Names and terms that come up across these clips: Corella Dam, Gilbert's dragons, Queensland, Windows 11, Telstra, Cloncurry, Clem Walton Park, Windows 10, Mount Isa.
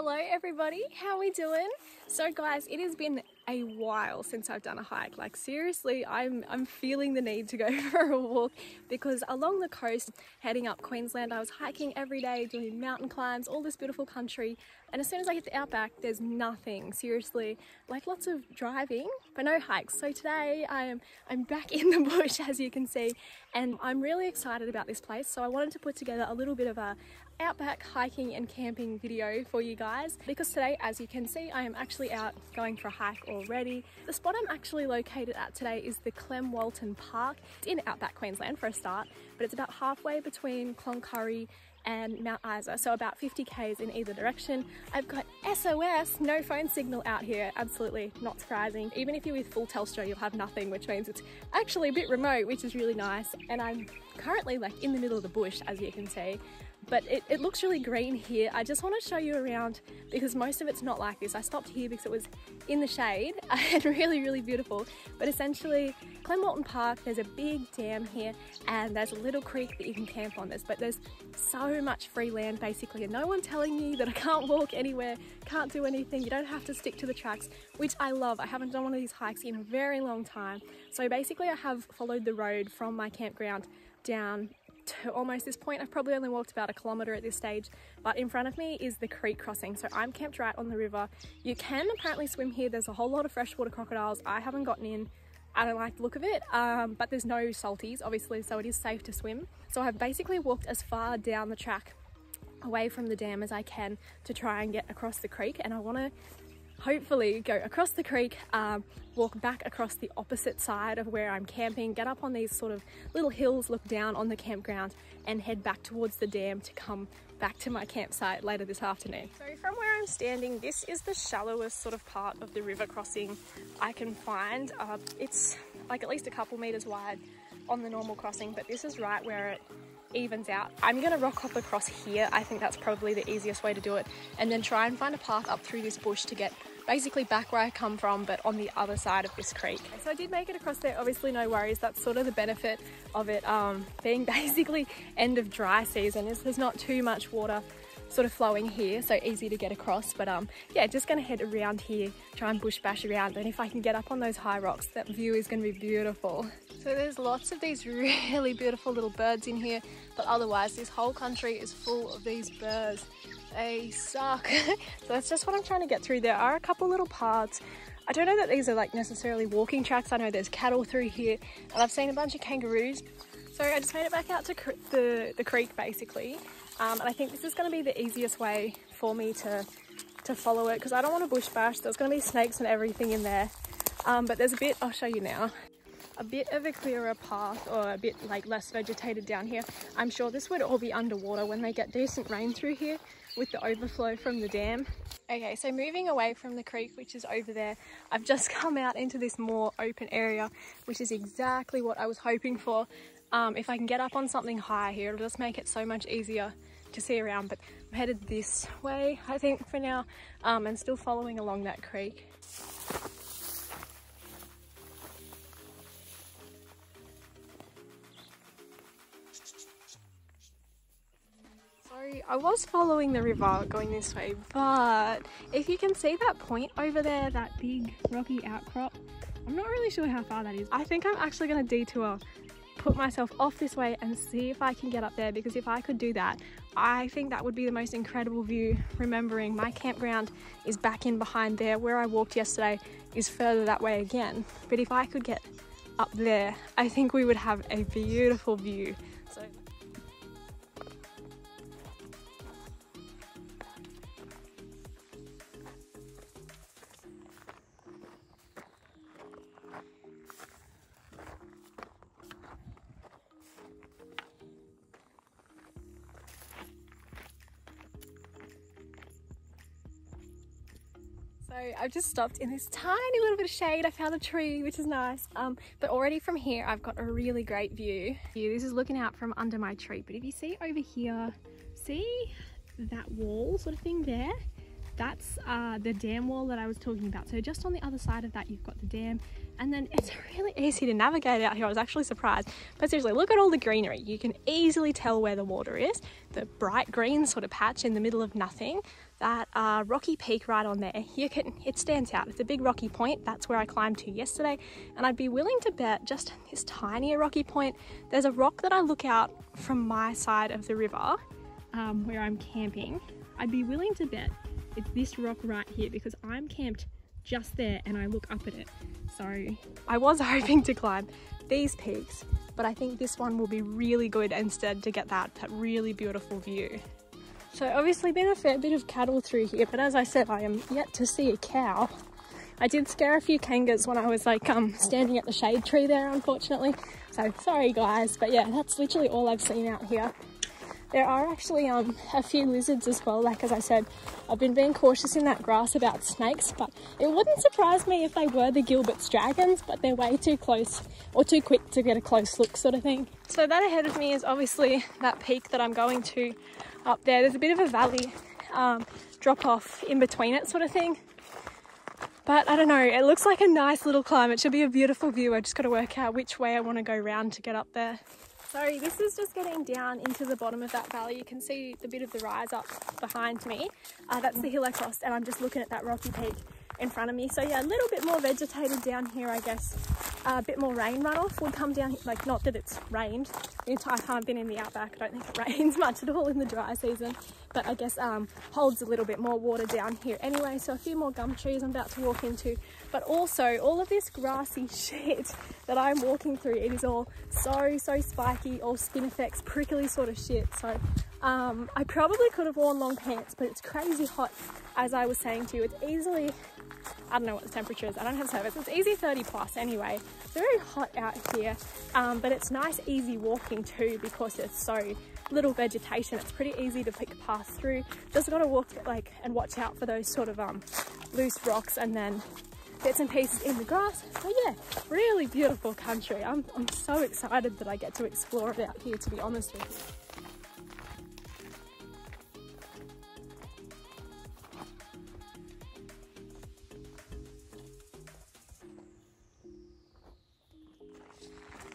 Hello everybody, how we doing? So guys, it has been a while since I've done a hike. Like seriously, I'm feeling the need to go for a walk because along the coast heading up Queensland, I was hiking every day, doing mountain climbs, all this beautiful country. And as soon as I hit the outback, there's nothing, seriously. Like lots of driving, but no hikes. So today I'm back in the bush, as you can see, and I'm really excited about this place. So I wanted to put together a little bit of a outback hiking and camping video for you guys, because today, as you can see, I am actually out going for a hike already. The spot I'm actually located at today is the Clem Walton Park. It's in outback Queensland for a start, but it's about halfway between Cloncurry and Mount Isa, so about 50 km in either direction. I've got SOS, no phone signal out here, absolutely not surprising. Even if you're with full Telstra, you'll have nothing, which means it's actually a bit remote, which is really nice. And I'm currently like in the middle of the bush, as you can see, but it looks really green here. I just want to show you around because most of it's not like this. I stopped here because it was in the shade and really beautiful. But essentially Clem Walton Park, there's a big dam here and there's a little creek that you can camp on this, but there's so much free land basically, and no one telling you that I can't walk anywhere, can't do anything. You don't have to stick to the tracks, which I love. I haven't done one of these hikes in a very long time. So basically I have followed the road from my campground down to almost this point. I've probably only walked about 1 kilometre at this stage, but in front of me is the creek crossing. So I'm camped right on the river. You can apparently swim here. There's a whole lot of freshwater crocodiles. I haven't gotten in. I don't like the look of it, but there's no salties obviously, so it is safe to swim. So I've basically walked as far down the track away from the dam as I can to try and get across the creek, and I want to hopefully go across the creek, walk back across the opposite side of where I'm camping, get up on these sort of little hills, look down on the campground and head back towards the dam to come back to my campsite later this afternoon. So from where I'm standing, this is the shallowest sort of part of the river crossing I can find. It's like at least a couple meters wide on the normal crossing, but this is right where it evens out. I'm gonna rock hop across here. I think that's probably the easiest way to do it, and then try and find a path up through this bush to get basically back where I come from, but on the other side of this creek. So I did make it across there, obviously no worries. That's sort of the benefit of it being basically end of dry season, is there's not too much water sort of flowing here, so easy to get across. But yeah, just gonna head around here, try and bush bash around, and if I can get up on those high rocks, that view is gonna be beautiful. So there's lots of these really beautiful little birds in here, but otherwise this whole country is full of these birds. They suck. So that's just what I'm trying to get through. There are a couple little paths. I don't know that these are like necessarily walking tracks. I know there's cattle through here, and I've seen a bunch of kangaroos. So I just made it back out to the creek basically. And I think this is going to be the easiest way for me to follow it, because I don't want to bush bash. There's going to be snakes and everything in there. But there's a bit, I'll show you now, a bit of a clearer path, or a bit like less vegetated down here. I'm sure this would all be underwater when they get decent rain through here with the overflow from the dam. Okay, so moving away from the creek, which is over there, I've just come out into this more open area, which is exactly what I was hoping for. If I can get up on something higher here, it'll just make it so much easier to see around. But I'm headed this way, I think, for now, and still following along that creek. Sorry, I was following the river going this way, but if you can see that point over there, that big rocky outcrop, I'm not really sure how far that is. I think I'm actually going to detour, put myself off this way and see if I can get up there, because if I could do that, I think that would be the most incredible view, remembering my campground is back in behind there. Where I walked yesterday is further that way again, but if I could get up there, I think we would have a beautiful view. So I've just stopped in this tiny little bit of shade. I found a tree, which is nice, but already from here I've got a really great view. This is looking out from under my tree, but if you see over here, see that wall sort of thing there? That's the dam wall that I was talking about. So just on the other side of that, you've got the dam, and then it's really easy to navigate out here. I was actually surprised, but seriously, look at all the greenery. You can easily tell where the water is, the bright green sort of patch in the middle of nothing. that rocky peak right on there. It stands out. It's a big rocky point. That's where I climbed to yesterday, and I'd be willing to bet just this tiny rocky point, there's a rock that I look out from my side of the river where I'm camping. I'd be willing to bet it's this rock right here, because I'm camped just there and I look up at it. So I was hoping to climb these peaks, but I think this one will be really good instead to get that really beautiful view. So obviously been a fair bit of cattle through here, but as I said, I am yet to see a cow. I did scare a few kangas when I was like standing at the shade tree there, unfortunately. So sorry guys, but yeah, that's literally all I've seen out here. There are actually a few lizards as well. Like as I said, I've been being cautious in that grass about snakes, but it wouldn't surprise me if they were the Gilbert's dragons, but they're way too close or too quick to get a close look sort of thing. So that ahead of me is obviously that peak that I'm going to up there. There's a bit of a valley drop off in between it sort of thing. But I don't know, it looks like a nice little climb. It should be a beautiful view. I just got to work out which way I want to go round to get up there. So this is just getting down into the bottom of that valley. You can see the bit of the rise up behind me. That's the hill I crossed, and I'm just looking at that rocky peak in front of me. So yeah, a little bit more vegetated down here, I guess. A bit more rain runoff would come down, like not that it's rained the entire time I've been in the outback. I don't think it rains much at all in the dry season, but I guess holds a little bit more water down here anyway. So a few more gum trees I'm about to walk into, but also all of this grassy shit that I'm walking through, it is all so spiky, all skin effects, prickly sort of shit. So I probably could have worn long pants, but it's crazy hot. As I was saying to you, it's easily, I don't know what the temperature is, I don't have service, it's easy 30 plus anyway. It's very hot out here, but it's nice easy walking too because there's so little vegetation. It's pretty easy to pick a path through. Just gotta walk like and watch out for those sort of loose rocks and then bits and pieces in the grass. So yeah, really beautiful country. I'm so excited that I get to explore it out here, to be honest with you.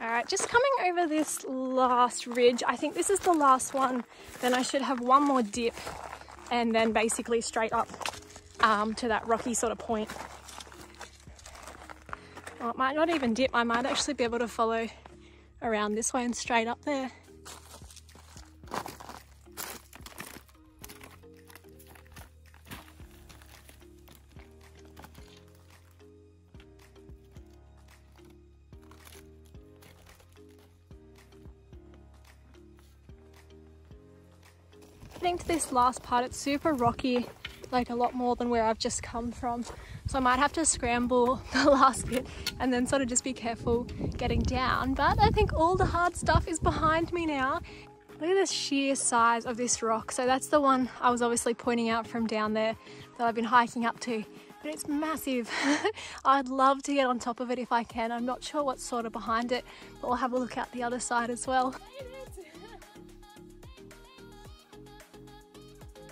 Alright, just coming over this last ridge, I think this is the last one, then I should have one more dip and then basically straight up to that rocky sort of point. Well, it might not even dip, I might actually be able to follow around this way and straight up there. Getting to this last part, it's super rocky, like a lot more than where I've just come from, so I might have to scramble the last bit and then sort of just be careful getting down. But I think all the hard stuff is behind me now. Look at the sheer size of this rock. So that's the one I was obviously pointing out from down there that I've been hiking up to, but it's massive. I'd love to get on top of it if I can. I'm not sure what's sort of behind it, but we'll have a look out the other side as well.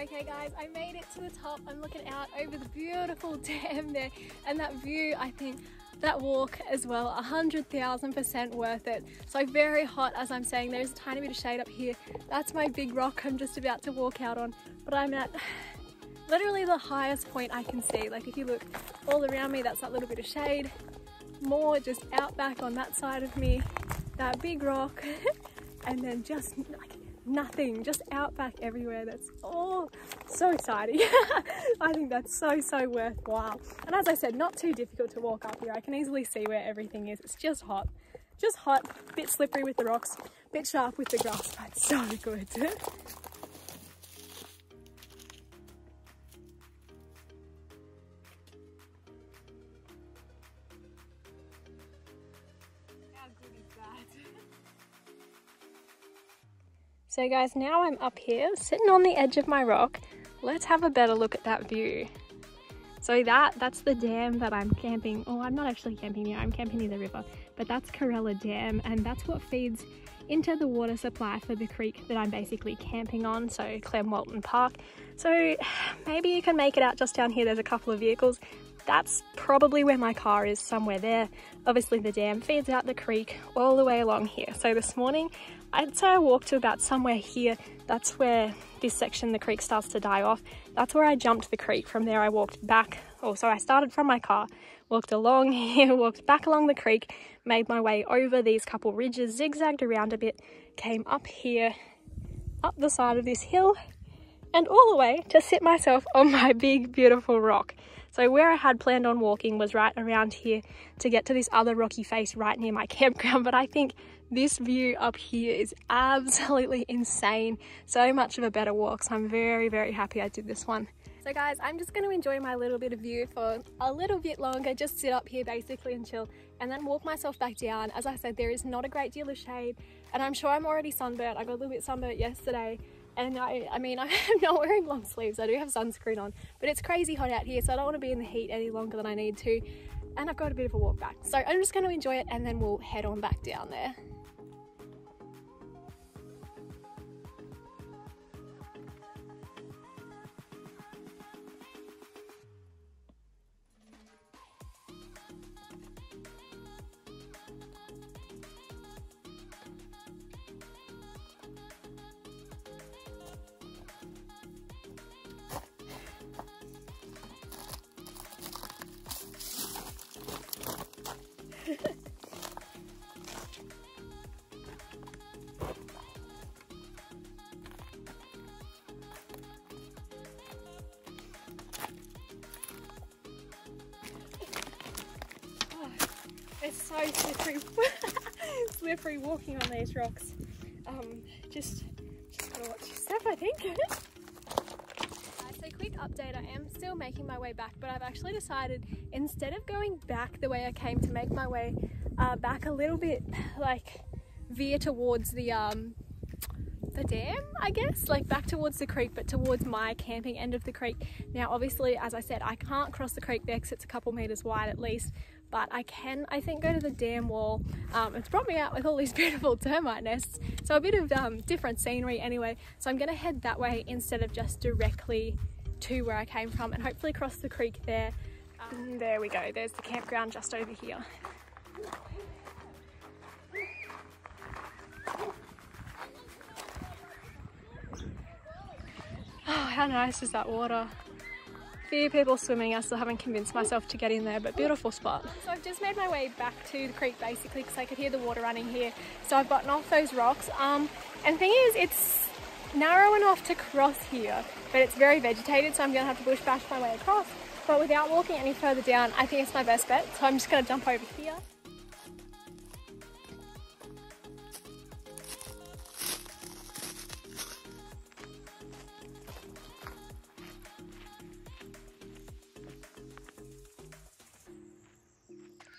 Okay guys, I made it to the top. I'm looking out over the beautiful dam there, and that view, I think that walk as well, 100,000% worth it. So very hot, as I'm saying, there's a tiny bit of shade up here. That's my big rock I'm just about to walk out on, but I'm at literally the highest point I can see. Like if you look all around me, that's that little bit of shade. More just out back on that side of me, that big rock, and then just like nothing, just out back everywhere. That's all so exciting. I think that's so worthwhile. And as I said, not too difficult to walk up here. I can easily see where everything is. It's just hot, a bit slippery with the rocks, a bit sharp with the grass, but so good. So guys, now I'm up here, sitting on the edge of my rock. Let's have a better look at that view. So that's the dam that I'm camping. Oh, I'm not actually camping here, I'm camping near the river, but that's Corella Dam, and that's what feeds into the water supply for the creek that I'm basically camping on, so Clem Walton Park. So maybe you can make it out just down here, there's a couple of vehicles. That's probably where my car is, somewhere there. Obviously the dam feeds out the creek all the way along here. So this morning I'd say I walked to about somewhere here. That's where this section, the creek starts to die off. That's where I jumped the creek. From there I walked back. Oh, so I started from my car, walked along here, walked back along the creek, made my way over these couple ridges, zigzagged around a bit, came up here, up the side of this hill, and all the way to sit myself on my big, beautiful rock. So where I had planned on walking was right around here to get to this other rocky face right near my campground. But I think this view up here is absolutely insane. So much of a better walk. So I'm very, very happy I did this one. So guys, I'm just going to enjoy my little bit of view for a little bit longer, just sit up here basically and chill, and then walk myself back down. As I said, there is not a great deal of shade, and I'm sure I'm already sunburnt. I got a little bit sunburnt yesterday, and I mean, I'm not wearing long sleeves. I do have sunscreen on, but it's crazy hot out here, so I don't want to be in the heat any longer than I need to, and I've got a bit of a walk back. So I'm just going to enjoy it, and then we'll head on back down there. It's so slippery, slippery walking on these rocks. Just gotta watch your step, I think. So quick update, I am still making my way back, but I've actually decided instead of going back the way I came to make my way back a little bit, like veer towards the dam, I guess, like back towards the creek, but towards my camping end of the creek. Now, obviously, as I said, I can't cross the creek there because it's a couple meters wide at least, but I can, I think, go to the dam wall. It's brought me out with all these beautiful termite nests, so a bit of different scenery anyway. So I'm gonna head that way instead of just directly to where I came from, and hopefully cross the creek there. There we go, there's the campground just over here. Oh, how nice is that water? Few people swimming. I still haven't convinced myself to get in there, but beautiful spot. So I've just made my way back to the creek basically because I could hear the water running here. So I've gotten off those rocks. And the thing is, it's narrow enough to cross here, but it's very vegetated, so I'm gonna have to bush bash my way across. But without walking any further down, I think it's my best bet. So I'm just gonna jump over here.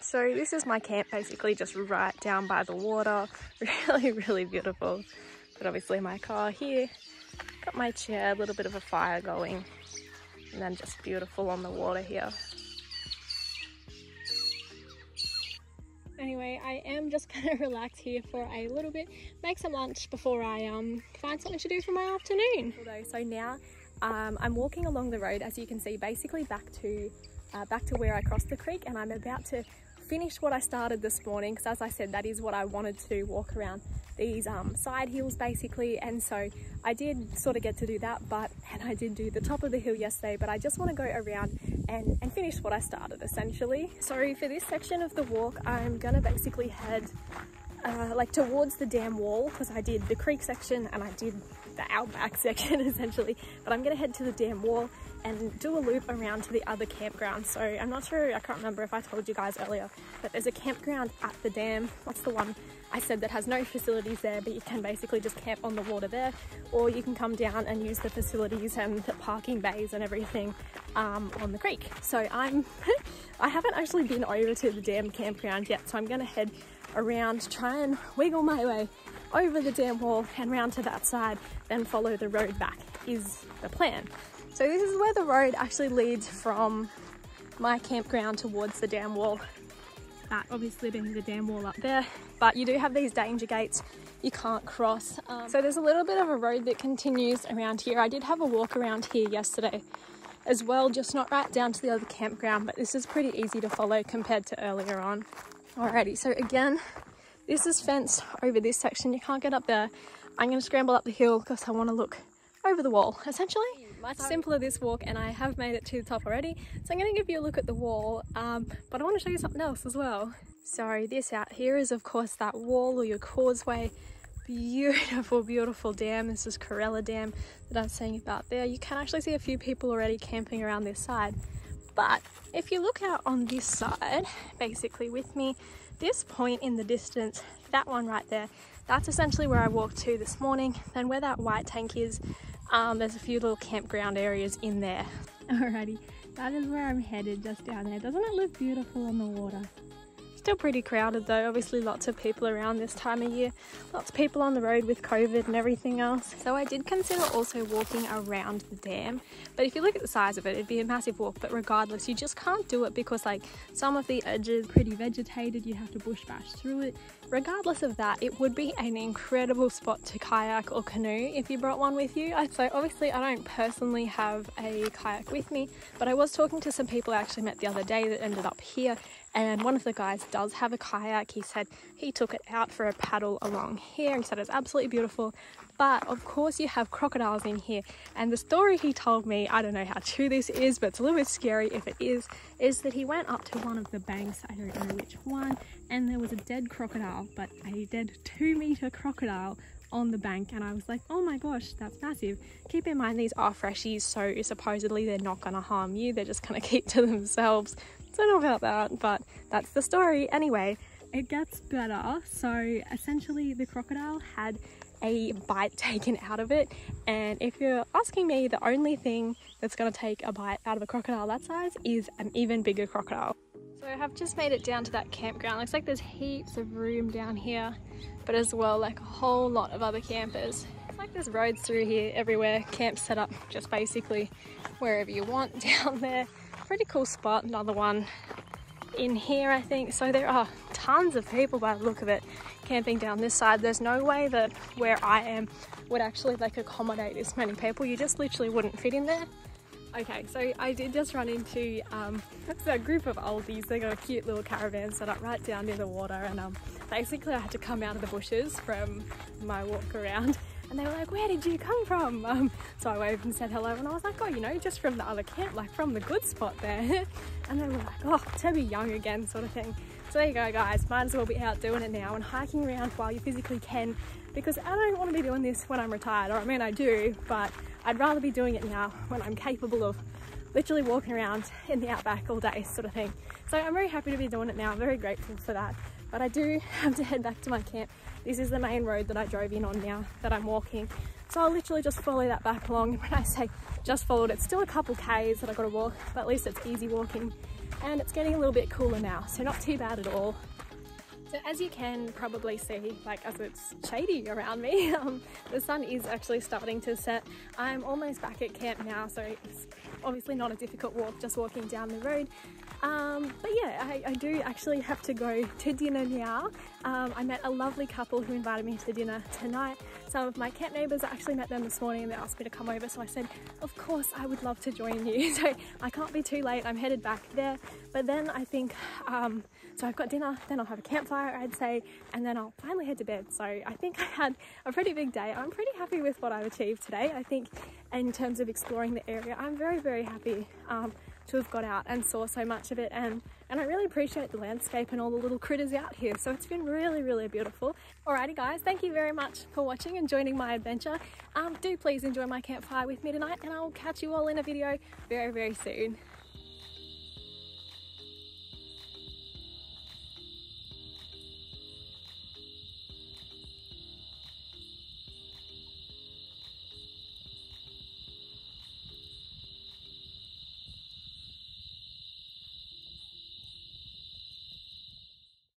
So this is my camp basically, just right down by the water. Really, really beautiful. But obviously my car here, got my chair, a little bit of a fire going, and then just beautiful on the water here. Anyway, I am just gonna relax here for a little bit, make some lunch before I find something to do for my afternoon. So now I'm walking along the road, as you can see, basically back to where I crossed the creek, and I'm about to finish what I started this morning because, as I said, that is what I wanted to walk around these side hills basically, and so I did sort of get to do that, and I did do the top of the hill yesterday, but I just want to go around and finish what I started essentially. So for this section of the walk, I'm gonna basically head like towards the dam wall because I did the creek section and I did the outback section essentially, but I'm gonna head to the dam wall and do a loop around to the other campground. So I'm not sure, I can't remember if I told you guys earlier, but there's a campground at the dam. That's the one I said that has no facilities there, but you can basically just camp on the water there, or you can come down and use the facilities and the parking bays and everything on the creek. So I haven't actually been over to the dam campground yet, so I'm gonna head around, try and wiggle my way over the dam wall and round to that side, then follow the road back is the plan. So this is where the road actually leads from my campground towards the dam wall. That obviously being the dam wall up there, but you do have these danger gates you can't cross. So there's a little bit of a road that continues around here. I did have a walk around here yesterday as well, just not right down to the other campground, but this is pretty easy to follow compared to earlier on. Alrighty, so again, This is fenced over this section. You can't get up there. I'm going to scramble up the hill because I want to look over the wall, essentially. Much simpler this walk, and I have made it to the top already. So I'm going to give you a look at the wall, but I want to show you something else as well. So this out here is of course that wall or your causeway. Beautiful, beautiful dam. This is Corella Dam that I was saying about there. You can actually see a few people already camping around this side. But if you look out on this side, basically with me, this point in the distance, that one right there, that's essentially where I walked to this morning. And where that white tank is, there's a few little campground areas in there. Alrighty, that is where I'm headed, just down there. Doesn't it look beautiful on the water? Still pretty crowded though, obviously lots of people around this time of year, lots of people on the road with COVID and everything else. So I did consider also walking around the dam, but if you look at the size of it, it'd be a massive walk. But regardless, you just can't do it because like some of the edges are pretty vegetated, you have to bush bash through it. Regardless of that, it would be an incredible spot to kayak or canoe if you brought one with you. So obviously I don't personally have a kayak with me, but I was talking to some people I actually met the other day that ended up here, and one of the guys does have a kayak. He said he took it out for a paddle along here and said it's absolutely beautiful, but of course you have crocodiles in here. And the story he told me, I don't know how true this is, but it's a little bit scary if it is that he went up to one of the banks, I don't know which one, and there was a dead crocodile, but a dead 2-meter crocodile on the bank. And I was like, oh my gosh, that's massive. Keep in mind these are freshies, so supposedly they're not gonna harm you, they're just gonna keep to themselves. Don't know about that, but that's the story. Anyway, it gets better. So essentially the crocodile had a bite taken out of it, and if you're asking me, the only thing that's going to take a bite out of a crocodile that size is an even bigger crocodile. So I have just made it down to that campground. Looks like there's heaps of room down here, but as well like a whole lot of other campers. It's like there's roads through here everywhere, camps set up just basically wherever you want down there. Pretty cool spot. Another one in here, I think. So there are tons of people by the look of it camping down this side. There's no way that where I am would actually like accommodate this many people. You just literally wouldn't fit in there. Okay, so I did just run into a group of oldies. They got a cute little caravan set up right down near the water, and basically I had to come out of the bushes from my walk around. And they were like, where did you come from? So I waved and said hello, and I was like, oh, you know, just from the other camp, like from the good spot there. And they were like, oh, Tebby young again, sort of thing. So there you go, guys, might as well be out doing it now and hiking around while you physically can, because I don't want to be doing this when I'm retired. Or I mean, I do, but I'd rather be doing it now when I'm capable of literally walking around in the outback all day, sort of thing. So I'm very happy to be doing it now. I'm very grateful for that. But I do have to head back to my camp. This is the main road that I drove in on now that I'm walking. So I'll literally just follow that back along. When I say just followed, it's still a couple Ks that I've got to walk, but at least it's easy walking. And it's getting a little bit cooler now, so not too bad at all. So as you can probably see, like as it's shady around me, the sun is actually starting to set. I'm almost back at camp now, so it's obviously not a difficult walk, just walking down the road. But yeah, I do actually have to go to dinner now. I met a lovely couple who invited me to dinner tonight. Some of my camp neighbours, I actually met them this morning and they asked me to come over, so I said of course I would love to join you. So I can't be too late, I'm headed back there. But then I think, so I've got dinner, then I'll have a campfire, I'd say, and then I'll finally head to bed. So I think I had a pretty big day. I'm pretty happy with what I've achieved today, I think, in terms of exploring the area. I'm very, very happy to have got out and saw so much of it, and I really appreciate the landscape and all the little critters out here, so it's been really, really beautiful. Alrighty guys, thank you very much for watching and joining my adventure. Do please enjoy my campfire with me tonight, and I'll catch you all in a video very, very soon.